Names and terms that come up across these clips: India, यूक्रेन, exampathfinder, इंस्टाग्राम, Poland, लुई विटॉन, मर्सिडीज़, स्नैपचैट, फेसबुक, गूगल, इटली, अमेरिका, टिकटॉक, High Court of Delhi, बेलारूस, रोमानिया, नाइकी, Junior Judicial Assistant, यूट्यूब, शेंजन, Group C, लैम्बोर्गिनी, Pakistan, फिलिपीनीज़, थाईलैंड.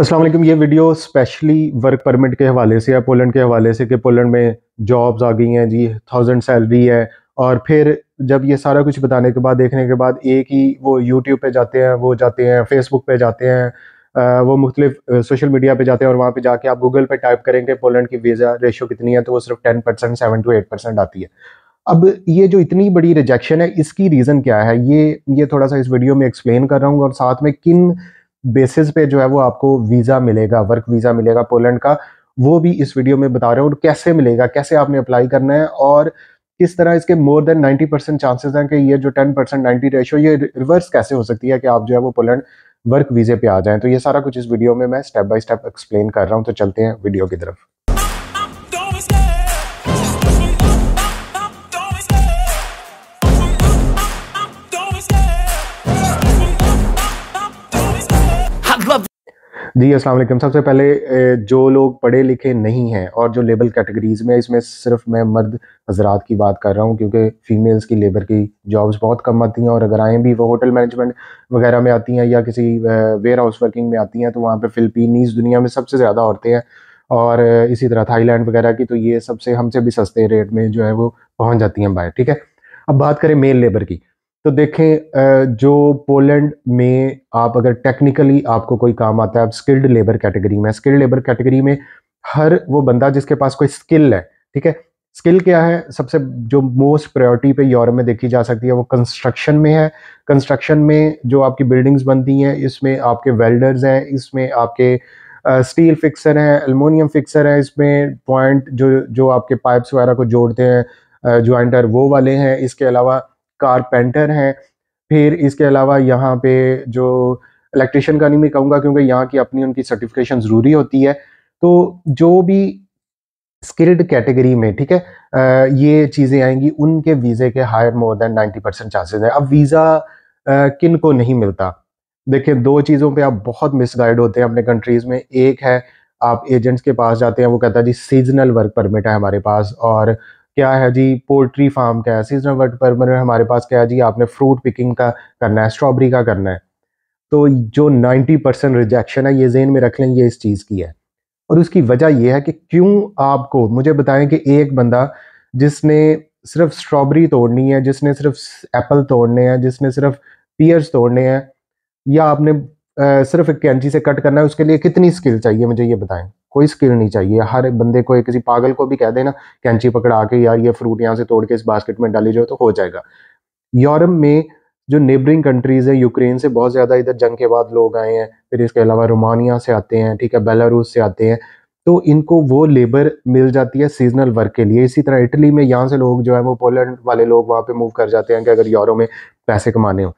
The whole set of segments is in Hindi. अस्सलाम वालेकुम। ये वीडियो स्पेशली वर्क परमिट के हवाले से या पोलैंड के हवाले से कि पोलैंड में जॉब्स आ गई हैं जी, 1000 सैलरी है। और फिर जब ये सारा कुछ बताने के बाद, देखने के बाद, एक ही वो यूट्यूब पे जाते हैं, वो जाते हैं फेसबुक पे जाते हैं, वो मुख्तलिफ सोशल मीडिया पे जाते हैं और वहाँ पे जाके आप गूगल पे टाइप करेंगे पोलैंड की वीज़ा रेशो कितनी है, तो वो सिर्फ 10% 7 to 8% आती है। अब ये जो इतनी बड़ी रिजेक्शन है, इसकी रीज़न क्या है, ये थोड़ा सा इस वीडियो में एक्सप्लेन कर रहा हूँ। और साथ में किन बेसिस पे जो है वो आपको वीज़ा मिलेगा, वर्क वीज़ा मिलेगा पोलैंड का, वो भी इस वीडियो में बता रहा हूँ। कैसे मिलेगा, कैसे आपने अप्लाई करना है और किस तरह इसके मोर देन 90% चांसेस हैं कि ये जो 10% 90 रेशो ये रिवर्स कैसे हो सकती है कि आप जो है वो पोलैंड वर्क वीज़े पे आ जाएँ। तो ये सारा कुछ इस वीडियो में मैं स्टेप बाई स्टेप एक्सप्लेन कर रहा हूँ। तो चलते हैं वीडियो की तरफ। जी अस्सलाम वालेकुम। सबसे पहले जो लोग पढ़े लिखे नहीं हैं और जो लेबर कैटेगरीज़ में, इसमें सिर्फ मैं मर्द हजरात की बात कर रहा हूँ क्योंकि फ़ीमेल्स की लेबर की जॉब्स बहुत कम आती हैं। और अगर आएँ भी, वो होटल मैनेजमेंट वगैरह में आती हैं या किसी वेयर हाउस वर्किंग में आती हैं, तो वहाँ पे फिलिपीनीज़ दुनिया में सबसे ज़्यादा औरतें हैं। और इसी तरह थाईलैंड वगैरह की, तो ये सबसे हमसे भी सस्ते रेट में जो है वो पहुँच जाती हैं बाहर। ठीक है, अब बात करें मेल लेबर की, तो देखें जो पोलैंड में आप अगर टेक्निकली आपको कोई काम आता है, आप स्किल्ड लेबर कैटेगरी में। स्किल्ड लेबर कैटेगरी में हर वो बंदा जिसके पास कोई स्किल है। ठीक है, स्किल क्या है, सबसे जो मोस्ट प्रायोरिटी पे यूरोप में देखी जा सकती है वो कंस्ट्रक्शन में है। कंस्ट्रक्शन में जो आपकी बिल्डिंग्स बनती हैं, इसमें आपके वेल्डर्स हैं, इसमें आपके स्टील फिक्सर हैं, एलुमिनियम फिक्सर हैं, इसमें पॉइंट जो आपके पाइप्स वगैरह को जोड़ते हैं ज्वाइंटर वो वाले हैं। इसके अलावा कारपेंटर हैं। फिर इसके अलावा यहाँ पे जो इलेक्ट्रिशियन का नहीं मैं कहूँगा क्योंकि यहाँ की अपनी उनकी सर्टिफिकेशन ज़रूरी होती है। तो जो भी स्किल्ड कैटेगरी में, ठीक है, ये चीज़ें आएंगी, उनके वीज़े के हायर मोर देन 90% चांसेस है। अब वीज़ा किन को नहीं मिलता, देखिए दो चीज़ों पे आप बहुत मिसगाइड होते हैं अपने कंट्रीज़ में। एक है आप एजेंट्स के पास जाते हैं, वो कहता है जी सीजनल वर्क परमिट है हमारे पास, और क्या है जी पोल्ट्री फार्म का है, सीजनल वर्क परमिट हमारे पास क्या है जी, आपने फ्रूट पिकिंग का करना है, स्ट्रॉबेरी का करना है। तो जो 90% रिजेक्शन है, ये जेन में रख लें, ये इस चीज़ की है। और उसकी वजह ये है कि क्यों आपको, मुझे बताएं कि एक बंदा जिसने सिर्फ स्ट्रॉबेरी तोड़नी है, जिसने सिर्फ एप्पल तोड़ने हैं, जिसने सिर्फ पियर्स तोड़ने हैं, या आपने सिर्फ एक कैंची से कट करना है, उसके लिए कितनी स्किल चाहिए, मुझे ये बताएं। कोई स्किल नहीं चाहिए। हर बंदे को, किसी पागल को भी कह देना कैंची पकड़ा के यार ये फ्रूट यहाँ से तोड़ के इस बास्केट में डाली जाओ, तो हो जाएगा। यूरोप में जो नेबरिंग कंट्रीज़ है, यूक्रेन से बहुत ज़्यादा इधर जंग के बाद लोग आए हैं, फिर इसके अलावा रोमानिया से आते हैं, ठीक है, बेलारूस से आते हैं, तो इनको वो लेबर मिल जाती है सीजनल वर्क के लिए। इसी तरह इटली में यहाँ से लोग जो है वो, पोलैंड वाले लोग वहाँ पर मूव कर जाते हैं कि अगर यूरो में पैसे कमाने हो।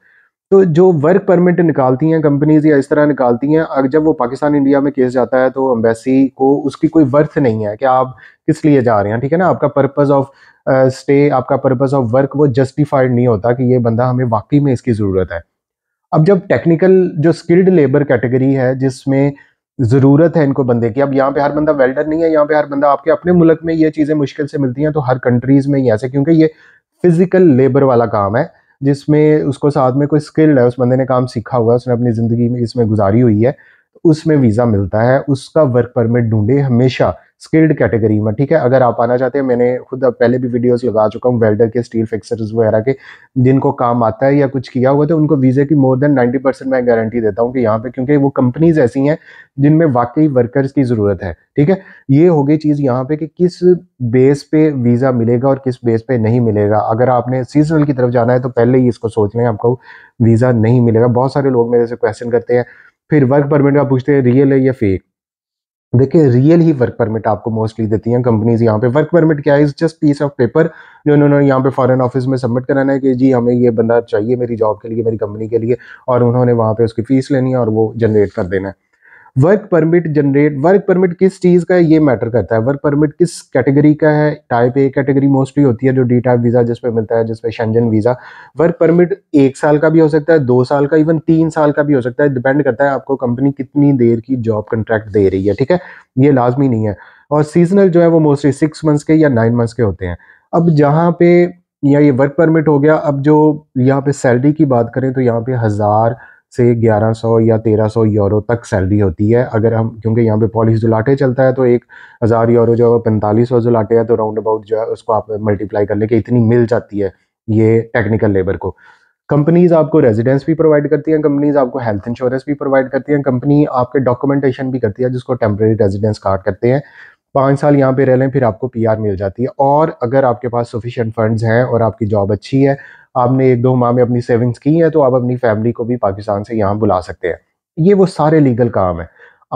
तो जो वर्क परमिट निकालती हैं कंपनीज या इस तरह निकालती हैं, अगर जब वो पाकिस्तान इंडिया में केस जाता है तो एम्बेसी को उसकी कोई वर्थ नहीं है कि आप किस लिए जा रहे हैं। ठीक है ना, आपका पर्पस ऑफ स्टे, आपका पर्पस ऑफ वर्क वो जस्टिफाइड नहीं होता कि ये बंदा, हमें वाकई में इसकी ज़रूरत है। अब जब टेक्निकल जो स्किल्ड लेबर कैटेगरी है जिसमें ज़रूरत है इनको बंदे की, अब यहाँ पे हर बंदा वेल्डर नहीं है, यहाँ पे हर बंदा, आपके अपने मुल्क में ये चीज़ें मुश्किल से मिलती हैं, तो हर कंट्रीज़ में ही ऐसे, क्योंकि ये फिज़िकल लेबर वाला काम है जिसमें उसको साथ में कोई स्किल है, उस बंदे ने काम सीखा हुआ है, उसने अपनी ज़िंदगी में इसमें गुजारी हुई है, उसमें वीज़ा मिलता है। उसका वर्क परमिट ढूंढे हमेशा स्किल्ड कैटेगरी में। ठीक है, अगर आप आना चाहते हैं, मैंने खुद अब पहले भी वीडियोस लगा चुका हूँ वेल्डर के, स्टील फिक्सर्स वगैरह के, जिनको काम आता है या कुछ किया हुआ, तो उनको वीज़े की मोर देन 90% मैं गारंटी देता हूँ कि यहाँ पर, क्योंकि वो कंपनीज़ ऐसी हैं जिनमें वाकई वर्कर्स की ज़रूरत है। ठीक है, ये हो गई चीज़ यहाँ पर कि किस बेस पे वीज़ा मिलेगा और किस बेस पे नहीं मिलेगा। अगर आपने सीजनल की तरफ जाना है तो पहले ही इसको सोच लें, आपको वीज़ा नहीं मिलेगा। बहुत सारे लोग मेरे से क्वेश्चन करते हैं, फिर वर्क परमिट का पूछते हैं रियल है या फेक। देखिए रियल ही वर्क परमिट आपको मोस्टली देती हैं कंपनीज यहाँ पे। वर्क परमिट क्या है, is just piece of paper जो उन्होंने यहाँ पे फॉरेन ऑफिस में सबमिट कराना है कि जी हमें ये बंदा चाहिए मेरी जॉब के लिए, मेरी कंपनी के लिए, और उन्होंने वहाँ पे उसकी फ़ीस लेनी है और वो जनरेट कर देना है। वर्क परमिट किस चीज़ का है ये मैटर करता है। वर्क परमिट किस कैटेगरी का है, टाइप ए कैटेगरी मोस्टली होती है, जो डी टाइप वीज़ा जिस पे मिलता है, जिस पे शेंजन वीज़ा। वर्क परमिट 1 साल का भी हो सकता है, 2 साल का, इवन 3 साल का भी हो सकता है, डिपेंड करता है आपको कंपनी कितनी देर की जॉब कंट्रैक्ट दे रही है। ठीक है, ये लाजमी नहीं है। और सीजनल जो है वो मोस्टली 6 मंथ्स के या 9 मंथ्स के होते हैं। अब जहाँ पे ये वर्क परमिट हो गया, अब जो यहाँ पे सैलरी की बात करें तो यहाँ पे 1000 से 1100 या 1300 यूरो तक सैलरी होती है। अगर हम, क्योंकि यहाँ पे पॉलिश जुलाटे चलता है तो 1000 यूरो जो है 4500 जुलाटे है, तो राउंड अबाउट जो है उसको आप मल्टीप्लाई कर लें कि इतनी मिल जाती है ये टेक्निकल लेबर को। कंपनीज़ आपको रेजिडेंस भी प्रोवाइड करती हैं, कंपनीज़ आपको हेल्थ इंश्योरेंस भी प्रोवाइड करती हैं, कंपनी आपके डॉक्यूमेंटेशन भी करती है जिसको टेम्प्रेरी रेजिडेंस कार्ड कहते हैं। 5 साल यहाँ पे रह लें फिर आपको पीआर मिल जाती है। और अगर आपके पास सफिशिएंट फंड्स हैं और आपकी जॉब अच्छी है, आपने 1-2 माह में अपनी सेविंग्स की है, तो आप अपनी फैमिली को भी पाकिस्तान से यहाँ बुला सकते हैं। ये वो सारे लीगल काम है।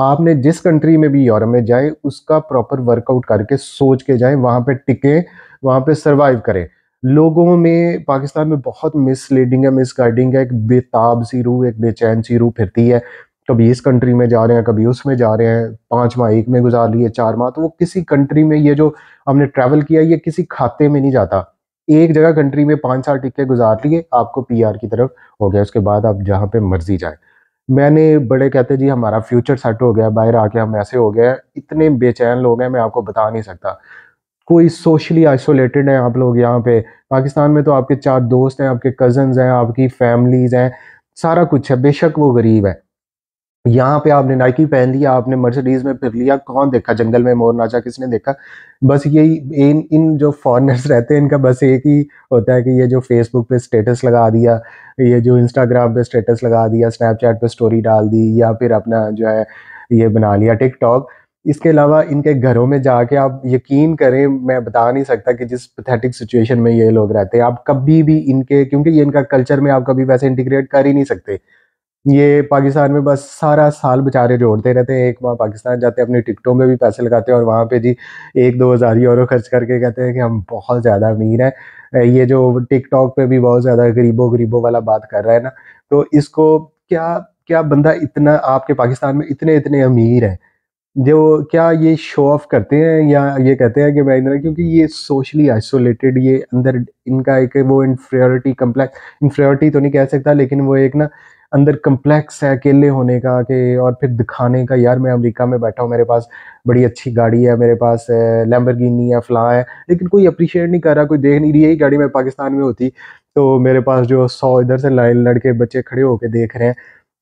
आपने जिस कंट्री में भी यूरोप में जाए उसका प्रॉपर वर्कआउट करके सोच के जाए, वहाँ पर टिकें, वहाँ पर सर्वाइव करें। लोगों में पाकिस्तान में बहुत मिसलीडिंग है, मिसगाइडिंग है, एक बेताब सी रूह, एक बेचैन सी रूह फिरती है। कभी इस कंट्री में जा रहे हैं, कभी उसमें जा रहे हैं, 5 माह एक में गुजार लिए, 4 माह, तो वो किसी कंट्री में, ये जो हमने ट्रैवल किया ये किसी खाते में नहीं जाता। एक जगह कंट्री में 5 साल टिके गुजार लिए, आपको पीआर की तरफ हो गया, उसके बाद आप जहाँ पे मर्जी जाए। मैंने बड़े कहते जी हमारा फ्यूचर सेट हो गया, बाहर आके हम ऐसे हो गए, इतने बेचैन लोग हैं मैं आपको बता नहीं सकता। कोई सोशली आइसोलेटेड है आप लोग यहाँ पे। पाकिस्तान में तो आपके 4 दोस्त हैं, आपके कज़न्स हैं, आपकी फैमिलीज़ हैं, सारा कुछ है, बेशक वो गरीब है। यहाँ पे आपने नाइकी पहन लिया, आपने मर्सिडीज़ में फिर लिया, कौन देखा जंगल में मोर नाचा, किसने देखा? बस यही इन जो फॉरेनर्स रहते हैं इनका बस एक ही होता है कि ये जो फेसबुक पे स्टेटस लगा दिया, ये जो इंस्टाग्राम पे स्टेटस लगा दिया, स्नैपचैट पे स्टोरी डाल दी, या फिर अपना जो है ये बना लिया टिकटॉक। इसके अलावा इनके घरों में जाके आप यकीन करें, मैं बता नहीं सकता कि जिस पैथेटिक सिचुएशन में ये लोग रहते हैं। आप कभी भी इनके, क्योंकि ये इनका कल्चर में आप कभी वैसे इंटीग्रेट कर ही नहीं सकते। ये पाकिस्तान में बस सारा साल बेचारे जोड़ते रहते हैं, 1 माह पाकिस्तान जाते हैं, अपनी टिकटों में भी पैसे लगाते हैं और वहाँ पे जी 1-2 हज़ार यूरो खर्च करके कहते हैं कि हम बहुत ज़्यादा अमीर हैं। ये जो टिकटॉक पे भी बहुत ज़्यादा गरीबों वाला बात कर रहा है ना, तो इसको क्या बंदा इतना, आपके पाकिस्तान में इतने अमीर हैं जो क्या ये शो ऑफ करते हैं या ये कहते हैं कि मैं इधर, क्योंकि ये सोशली आइसोलेटेड, ये अंदर इनका एक वो इन्फीरियरिटी कम्प्लेक्स, इन्फीरियरिटी तो नहीं कह सकता लेकिन वो एक ना अंदर कम्प्लेक्स है अकेले होने का के, और फिर दिखाने का, यार मैं अमेरिका में बैठा हूँ, मेरे पास बड़ी अच्छी गाड़ी है, मेरे पास लैम्बोर्गिनी है, फलां है, लेकिन कोई अप्रिशिएट नहीं कर रहा, कोई देख नहीं रही। यही गाड़ी मैं पाकिस्तान में होती तो मेरे पास जो 100 इधर से लाइन लड़के बच्चे खड़े होकर देख रहे हैं।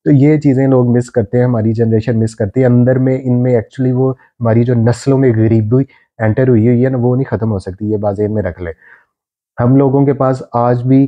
तो ये चीज़ें लोग मिस करते हैं, हमारी जनरेशन मिस करती है। अंदर में इनमें एक्चुअली वो हमारी जो नस्लों में गरीबी एंटर हुई हुई है ना, वो नहीं ख़त्म हो सकती, ये बाज़ार में रख ले। हम लोगों के पास आज भी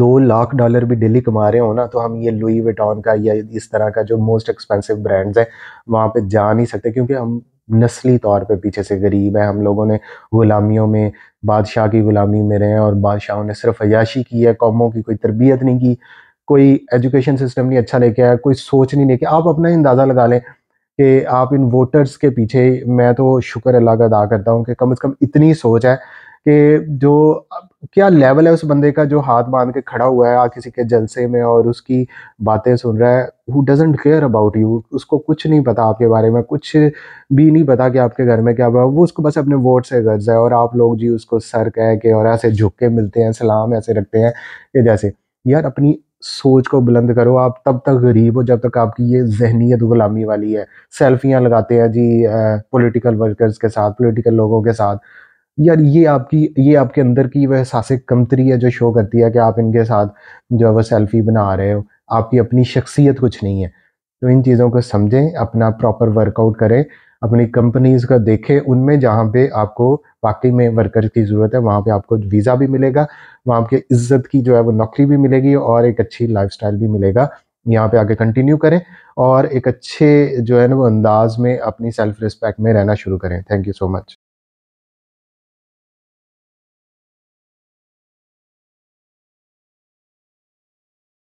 $2 लाख भी डेली कमा रहे हो ना, तो हम ये लुई विटॉन का या इस तरह का जो मोस्ट एक्सपेंसिव ब्रांड्स हैं वहाँ पे जा नहीं सकते, क्योंकि हम नस्ली तौर पे पीछे से गरीब हैं। हम लोगों ने गुलामियों में, बादशाह की गुलामी में रहे हैं और बादशाहों ने सिर्फ अयाशी की है, कौमों की कोई तरबियत नहीं की, कोई एजुकेशन सिस्टम नहीं अच्छा लेके आया, कोई सोच नहीं लेके। आप अपना अंदाज़ा लगा लें कि आप इन वोटर्स के पीछे, मैं तो शुक्र अल्लाह का अदा करता हूँ कि कम से कम इतनी सोच है कि जो क्या लेवल है उस बंदे का जो हाथ बांध के खड़ा हुआ है आज किसी के जलसे में और उसकी बातें सुन रहा है। Who doesn't care about you, उसको कुछ नहीं पता आपके बारे में, कुछ भी नहीं पता कि आपके घर में क्या हुआ, वो उसको बस अपने वोट से गर्ज है। और आप लोग जी उसको सर कह के और ऐसे झुक के मिलते हैं, सलाम ऐसे रखते हैं कि जैसे, यार अपनी सोच को बुलंद करो। आप तब तक गरीब हो जब तक आपकी ये जहनीत गुलामी वाली है। सेल्फियाँ लगाते हैं जी पॉलिटिकल वर्कर्स के साथ, पॉलिटिकल लोगों के साथ। यार ये आपके अंदर की वह एहसास कमतरी है जो शो करती है कि आप इनके साथ जो है वह सेल्फी बना रहे हो, आपकी अपनी शख्सियत कुछ नहीं है। तो इन चीज़ों को समझें, अपना प्रॉपर वर्कआउट करें, अपनी कंपनीज़ का देखें, उनमें जहाँ पे आपको वाकई में वर्कर की ज़रूरत है वहाँ पे आपको वीज़ा भी मिलेगा, वहाँ आपके इज्जत की जो है वो नौकरी भी मिलेगी और एक अच्छी लाइफस्टाइल भी मिलेगा। यहाँ पे आके कंटिन्यू करें और एक अच्छे जो है ना वो अंदाज़ में अपनी सेल्फ रिस्पेक्ट में रहना शुरू करें। Thank you so much.